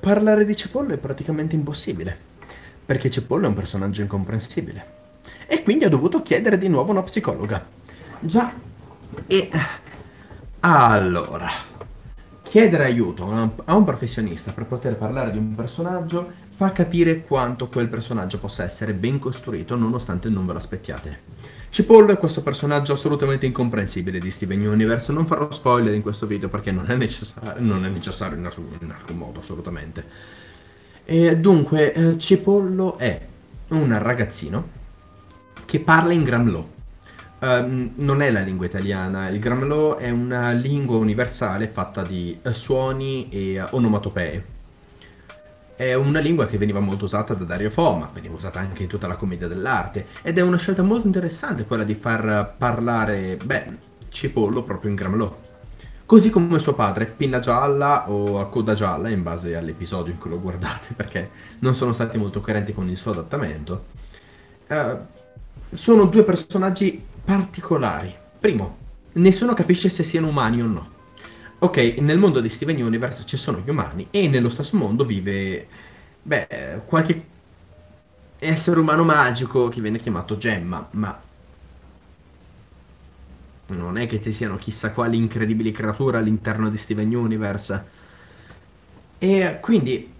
Parlare di Cipollo è praticamente impossibile, perché Cipollo è un personaggio incomprensibile. E quindi ho dovuto chiedere di nuovo una psicologa. Già, e... allora, chiedere aiuto a un professionista per poter parlare di un personaggio fa capire quanto quel personaggio possa essere ben costruito nonostante non ve lo aspettiate. Cipollo è questo personaggio assolutamente incomprensibile di Steven Universe. Non farò spoiler in questo video perché non è necessario in alcun modo, assolutamente. E dunque, Cipollo è un ragazzino che parla in Gramlock. Non è la lingua italiana, il Gramlock è una lingua universale fatta di suoni e onomatopee. È una lingua che veniva molto usata da Dario Foma, veniva usata anche in tutta la commedia dell'arte, ed è una scelta molto interessante quella di far parlare, Cipollo proprio in Gramlock. Così come suo padre, Pinna Gialla o a Coda Gialla, in base all'episodio in cui lo guardate, perché non sono stati molto coerenti con il suo adattamento. Sono due personaggi particolari. Primo, nessuno capisce se siano umani o no. Ok, nel mondo di Steven Universe ci sono gli umani e nello stesso mondo vive, qualche essere umano magico che viene chiamato Gemma, ma non è che ci siano chissà quali incredibili creature all'interno di Steven Universe. E quindi,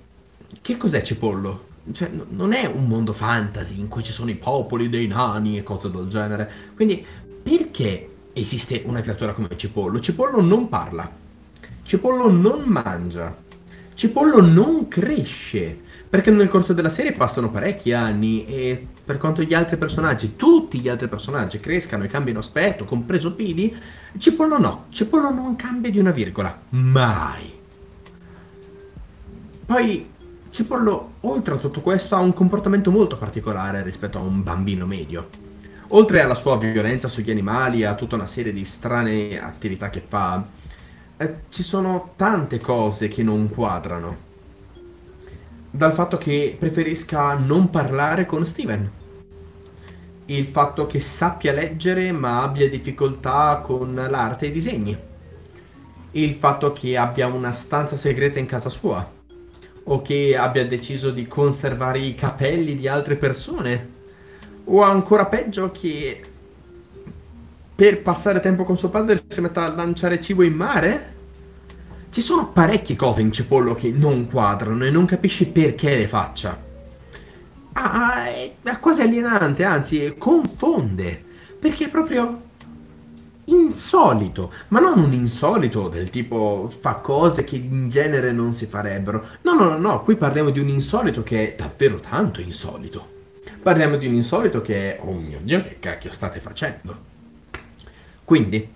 che cos'è Cipollo? Cioè, non è un mondo fantasy in cui ci sono i popoli dei nani e cose del genere. Quindi, perché esiste una creatura come Cipollo? Cipollo non parla. Cipollo non mangia, Cipollo non cresce, perché nel corso della serie passano parecchi anni e per quanto gli altri personaggi, tutti gli altri personaggi crescano e cambiano aspetto, compreso Pidi, Cipollo no, Cipollo non cambia di una virgola, mai. Poi Cipollo, oltre a tutto questo, ha un comportamento molto particolare rispetto a un bambino medio. Oltre alla sua violenza sugli animali e a tutta una serie di strane attività che fa, ci sono tante cose che non quadrano. Dal fatto che preferisca non parlare con Steven, il fatto che sappia leggere ma abbia difficoltà con l'arte e i disegni, il fatto che abbia una stanza segreta in casa sua, o che abbia deciso di conservare i capelli di altre persone, o ancora peggio che per passare tempo con suo padre si metta a lanciare cibo in mare. Ci sono parecchie cose in Cipollo che non quadrano e non capisci perché le faccia. È quasi alienante, anzi confonde, perché è proprio insolito, ma non un insolito del tipo fa cose che in genere non si farebbero. No, qui parliamo di un insolito che è davvero tanto insolito. Parliamo di un insolito che è, oh mio Dio, che cacchio state facendo? Quindi,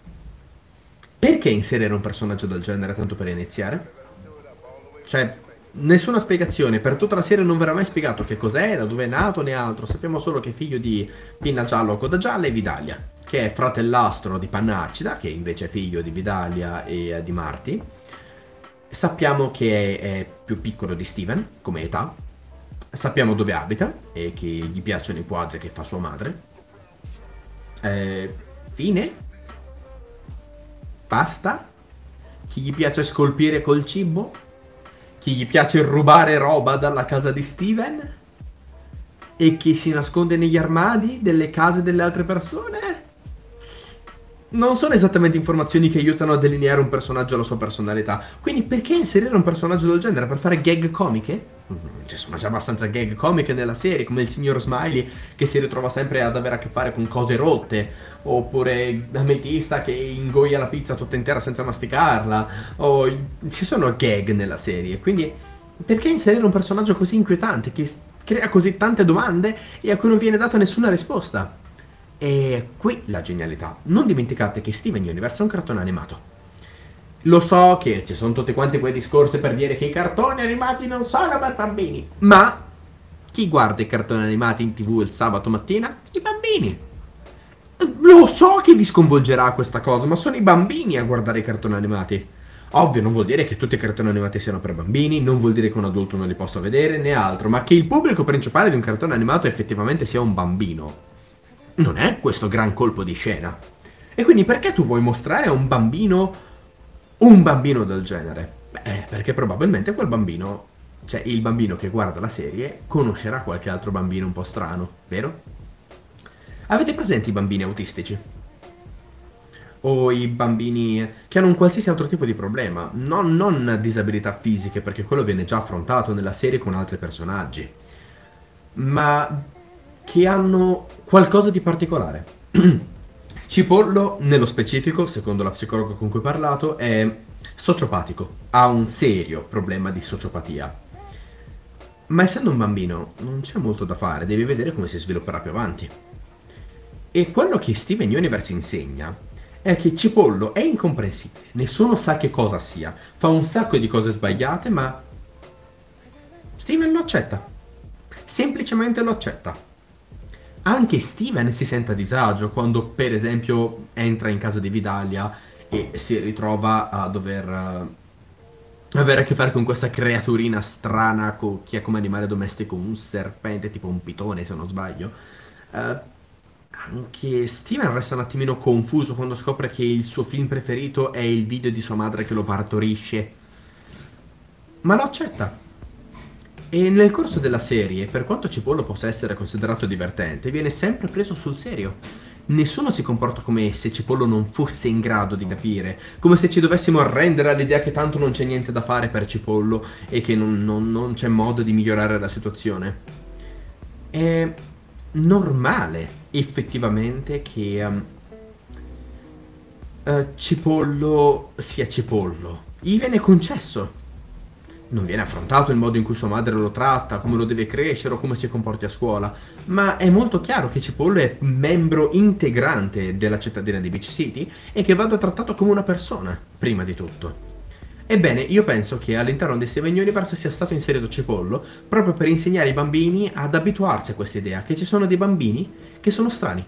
perché inserire un personaggio del genere tanto per iniziare? Cioè, nessuna spiegazione, per tutta la serie non verrà mai spiegato che cos'è, da dove è nato, né altro. Sappiamo solo che è figlio di Pinna Gialla o Coda Gialla e Vidalia, che è fratellastro di Pannacida, che invece è figlio di Vidalia e di Marti. Sappiamo che è più piccolo di Steven, come età. Sappiamo dove abita e che gli piacciono i quadri che fa sua madre. Fine? Basta? Chi gli piace scolpire col cibo? Chi gli piace rubare roba dalla casa di Steven? E chi si nasconde negli armadi delle case delle altre persone? Non sono esattamente informazioni che aiutano a delineare un personaggio e la sua personalità. Quindi perché inserire un personaggio del genere? Per fare gag comiche? Ci sono già abbastanza gag comiche nella serie, come il signor Smiley che si ritrova sempre ad avere a che fare con cose rotte, oppure l'ametista che ingoia la pizza tutta intera senza masticarla. Ci sono gag nella serie, quindi perché inserire un personaggio così inquietante che crea così tante domande e a cui non viene data nessuna risposta? E qui la genialità. Non dimenticate che Steven Universe è un cartone animato. Lo so che ci sono tutti quanti quei discorsi per dire che i cartoni animati non sono per bambini, ma chi guarda i cartoni animati in TV il sabato mattina? I bambini. Lo so che vi sconvolgerà questa cosa, ma sono i bambini a guardare i cartoni animati. Ovvio, non vuol dire che tutti i cartoni animati siano per bambini, non vuol dire che un adulto non li possa vedere, né altro, ma che il pubblico principale di un cartone animato effettivamente sia un bambino. Non è questo gran colpo di scena. E quindi perché tu vuoi mostrare a un bambino del genere? Perché probabilmente quel bambino, cioè il bambino che guarda la serie, conoscerà qualche altro bambino un po' strano, vero? Avete presente i bambini autistici? O i bambini che hanno un qualsiasi altro tipo di problema, non disabilità fisiche, perché quello viene già affrontato nella serie con altri personaggi, ma che hanno qualcosa di particolare. Cipollo, nello specifico, secondo la psicologa con cui ho parlato, è sociopatico, ha un serio problema di sociopatia. Ma essendo un bambino non c'è molto da fare, devi vedere come si svilupperà più avanti. E quello che Steven Universe insegna è che Cipollo è incomprensibile, nessuno sa che cosa sia, fa un sacco di cose sbagliate, ma Steven lo accetta, semplicemente lo accetta. Anche Steven si sente a disagio quando, per esempio, entra in casa di Vidalia e si ritrova a dover avere a che fare con questa creaturina strana che ha come animale domestico un serpente, tipo un pitone se non sbaglio. Anche Steven resta un attimino confuso quando scopre che il suo film preferito è il video di sua madre che lo partorisce, ma lo accetta. E nel corso della serie, per quanto Cipollo possa essere considerato divertente, viene sempre preso sul serio. Nessuno si comporta come se Cipollo non fosse in grado di capire, come se ci dovessimo arrendere all'idea che tanto non c'è niente da fare per Cipollo e che non c'è modo di migliorare la situazione. È normale effettivamente che Cipollo sia Cipollo. Gli viene concesso, non viene affrontato il modo in cui sua madre lo tratta, come lo deve crescere o come si comporti a scuola, ma è molto chiaro che Cipollo è membro integrante della cittadina di Beach City e che vada trattato come una persona, prima di tutto. Ebbene, io penso che all'interno di Steven Universe sia stato inserito Cipollo proprio per insegnare ai bambini ad abituarsi a questa idea, che ci sono dei bambini che sono strani.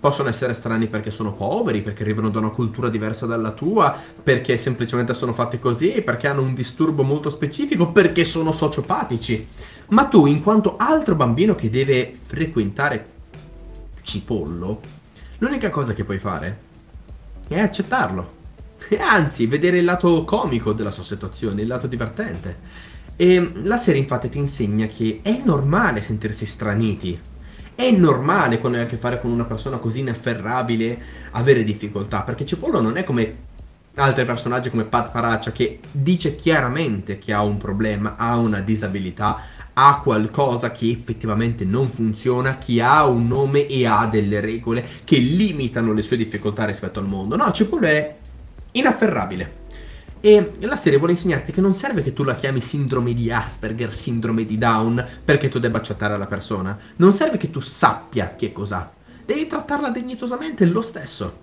Possono essere strani perché sono poveri, perché arrivano da una cultura diversa dalla tua, perché semplicemente sono fatti così, perché hanno un disturbo molto specifico, perché sono sociopatici. Ma tu, in quanto altro bambino che deve frequentare Cipollo, l'unica cosa che puoi fare è accettarlo. E anzi, vedere il lato comico della sua situazione, il lato divertente. E la serie infatti ti insegna che è normale sentirsi straniti, è normale quando hai a che fare con una persona così inafferrabile avere difficoltà, perché Cipollo non è come altri personaggi come Pat Paraccia, che dice chiaramente che ha un problema, ha una disabilità, ha qualcosa che effettivamente non funziona, che ha un nome e ha delle regole che limitano le sue difficoltà rispetto al mondo. No, Cipollo è inafferrabile. E la serie vuole insegnarti che non serve che tu la chiami sindrome di Asperger, sindrome di Down, perché tu debba accettare la persona. Non serve che tu sappia che cos'ha, devi trattarla dignitosamente lo stesso.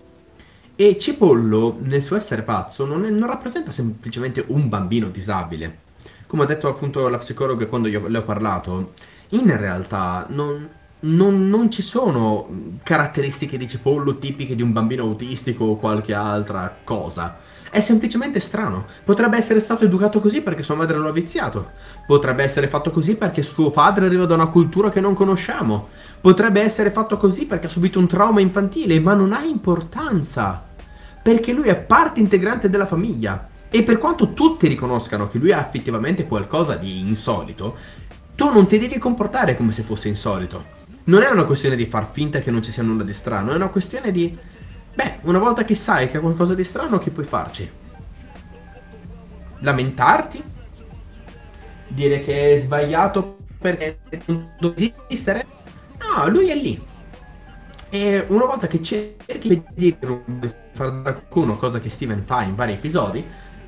E Cipollo, nel suo essere pazzo, non rappresenta semplicemente un bambino disabile. Come ha detto appunto la psicologa quando io le ho parlato, in realtà non ci sono caratteristiche di Cipollo tipiche di un bambino autistico o qualche altra cosa. È semplicemente strano. Potrebbe essere stato educato così perché sua madre lo ha viziato. Potrebbe essere fatto così perché suo padre arriva da una cultura che non conosciamo. Potrebbe essere fatto così perché ha subito un trauma infantile, ma non ha importanza, perché lui è parte integrante della famiglia. E per quanto tutti riconoscano che lui ha effettivamente qualcosa di insolito, tu non ti devi comportare come se fosse insolito. Non è una questione di far finta che non ci sia nulla di strano, è una questione di, beh, una volta che sai che è qualcosa di strano, che puoi farci? Lamentarti? Dire che è sbagliato perché non deve esistere? No, lui è lì. E una volta che cerchi di fare da qualcuno, cosa che Steven fa in vari episodi,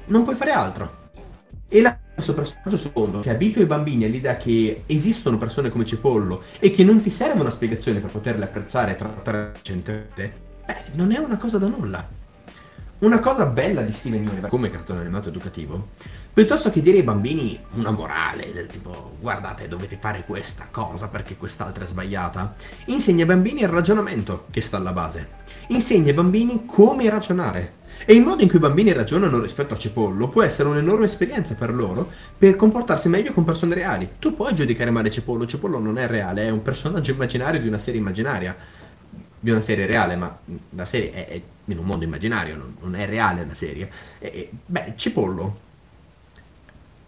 non puoi fare altro. E la questo personaggio secondo che abitua i bambini all'idea che esistono persone come Cipollo e che non ti serve una spiegazione per poterle apprezzare e trattare decentemente, beh, non è una cosa da nulla. Una cosa bella di Steven Universe come cartone animato educativo, piuttosto che dire ai bambini una morale del tipo guardate dovete fare questa cosa perché quest'altra è sbagliata, insegna ai bambini il ragionamento che sta alla base, insegna ai bambini come ragionare. E il modo in cui i bambini ragionano rispetto a Cipollo può essere un'enorme esperienza per loro per comportarsi meglio con persone reali. Tu puoi giudicare male Cipollo, Cipollo non è reale, è un personaggio immaginario di una serie immaginaria, di una serie reale, ma la serie è in un mondo immaginario, non è reale la serie. Beh, Cipollo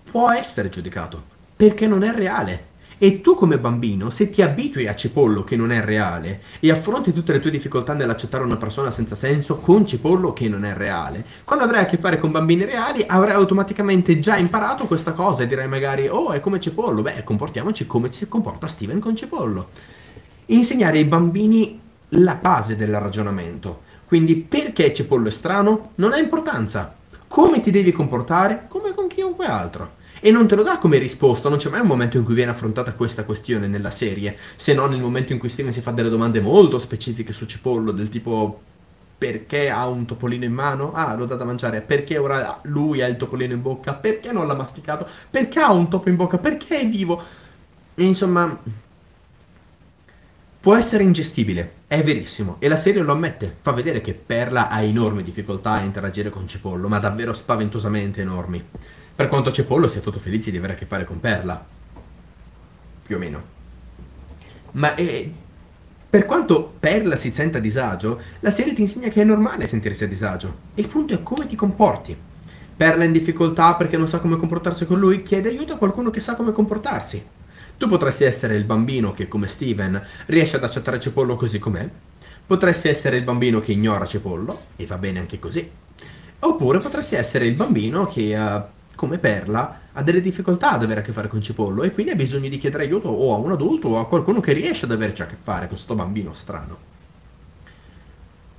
può essere giudicato, perché non è reale. E tu come bambino, se ti abitui a Cipollo che non è reale e affronti tutte le tue difficoltà nell'accettare una persona senza senso con Cipollo che non è reale, quando avrai a che fare con bambini reali avrai automaticamente già imparato questa cosa e dirai magari, oh, è come Cipollo, beh, comportiamoci come si comporta Steven con Cipollo. Insegnare ai bambini la base del ragionamento. Quindi perché Cipollo è strano non ha importanza. Come ti devi comportare? Come con chiunque altro. E non te lo dà come risposta, non c'è mai un momento in cui viene affrontata questa questione nella serie, se non nel momento in cui Steven si fa delle domande molto specifiche su Cipollo, del tipo perché ha un topolino in mano? Ah, l'ho dato a mangiare. Perché ora lui ha il topolino in bocca? Perché non l'ha masticato? Perché ha un topo in bocca? Perché è vivo? E insomma, può essere ingestibile, è verissimo, e la serie lo ammette, fa vedere che Perla ha enormi difficoltà a interagire con Cipollo, ma davvero spaventosamente enormi. Per quanto Cipollo sia tutto felice di avere a che fare con Perla. Più o meno. Ma per quanto Perla si senta a disagio, la serie ti insegna che è normale sentirsi a disagio. Il punto è come ti comporti. Perla è in difficoltà perché non sa come comportarsi con lui, chiede aiuto a qualcuno che sa come comportarsi. Tu potresti essere il bambino che, come Steven, riesce ad accettare Cipollo così com'è. Potresti essere il bambino che ignora Cipollo, e va bene anche così. Oppure potresti essere il bambino che... come Perla, ha delle difficoltà ad avere a che fare con Cipollo e quindi ha bisogno di chiedere aiuto o a un adulto o a qualcuno che riesce ad averci a che fare con questo bambino strano.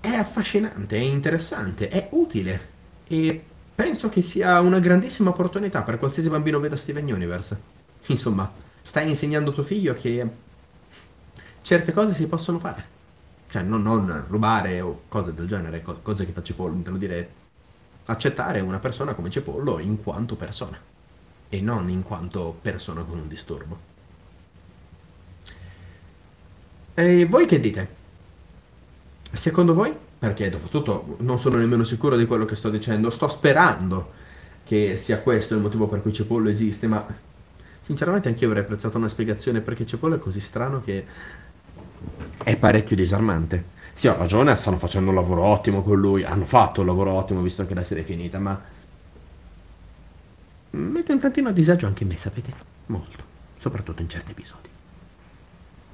È affascinante, è interessante, è utile e penso che sia una grandissima opportunità per qualsiasi bambino veda Steven Universe. Insomma, stai insegnando a tuo figlio che certe cose si possono fare, cioè non rubare o cose del genere, cose che fa Cipollo, intendo dire... accettare una persona come Cipollo in quanto persona e non in quanto persona con un disturbo. E voi che dite? Secondo voi? Perché dopo tutto non sono nemmeno sicuro di quello che sto dicendo, sto sperando che sia questo il motivo per cui Cipollo esiste, ma sinceramente anch'io avrei apprezzato una spiegazione perché Cipollo è così strano che è parecchio disarmante. Sì, ho ragione, stanno facendo un lavoro ottimo con lui, hanno fatto un lavoro ottimo visto che la serie è finita, ma mette un tantino a disagio anche me, sapete? Molto, soprattutto in certi episodi.